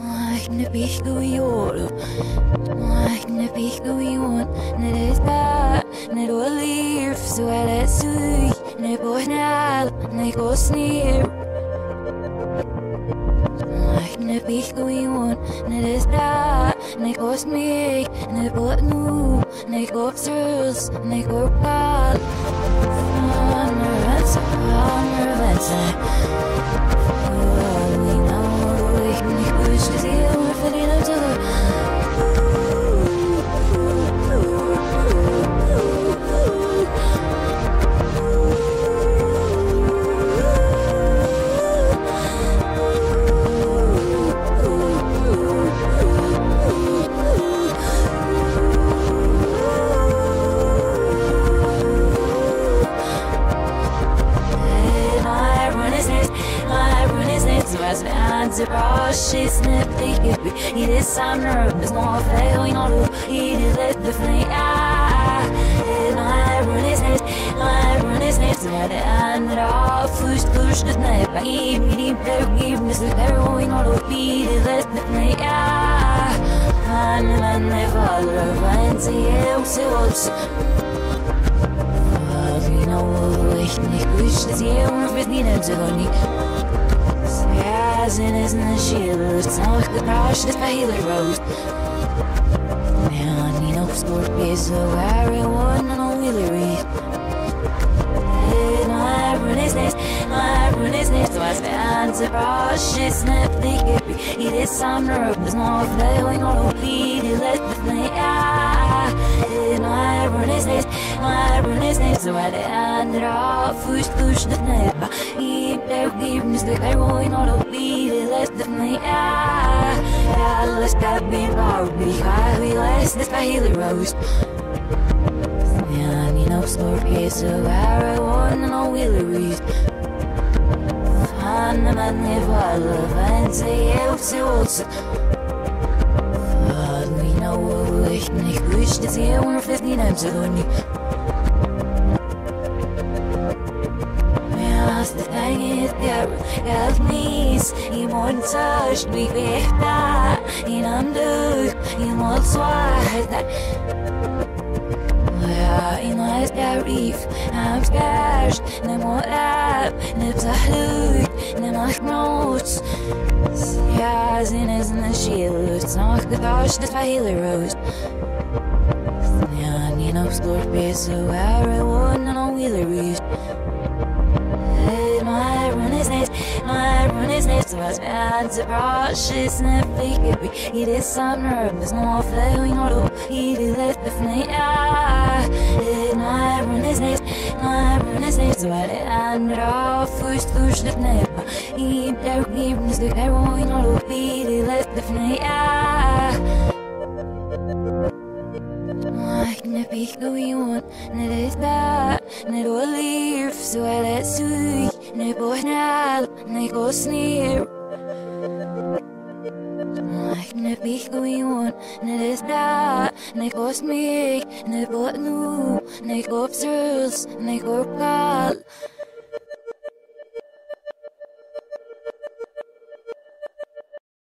I can be who you are. I can be who you want. Not that, not what lives. So I let you. Not born out. Not close near. I can be who you want. Not that, not close me. Not what new. Not what truth. Not what God. She's not thinking it is some nervous more failing on it is let the thing I run his nest I run his nest and it all push the night I give me the heroin on it let the thing I never love and see you so you know ich nicht wünschte sie und wird nie nicht and isn't the shield, it's not the crash, it's my healer road. Man, you know, sport is so everyone and only lyric. My brunishness, my brunishness was the answer, it's not the hippie. It is some nerve, there's no flailing on the lead, it let the play out. My brunishness, my brunishness, so at the end, it all push the never. Forgiveness, the heroin or the bleed, it less than the eye. Yeah, let's stop being proud, be highly less than my healing roast. Yeah, I need no store case of everyone and all wheeleries. Find the man if I love and say, yeah, what's it also? But we know what we can, if we should see it, we're 15 times ago. Help me, you won't touch me, baby. You don't look, you won't sweat. Yeah, you know it's the reef. I'm scared, I'm not up, I'm blue, I'm not nuts. Yeah, sin is in the shield, it's not the touch that's my healer rose. Yeah, you know, scored me so everyone and all wheeleries. My run is next to us, and the brush is never fake. It is some nervous, no flailing or it is left the flame. My run is next to us, and the first push that never. If there is the heroin or it is left the flame. I can't be who you want, not as bad, not all live, so I let you. Ne bohnal, ne gosnir. I can be who you want, ne desda, ne gosmik, ne botnu, ne gobsers, ne gobkal.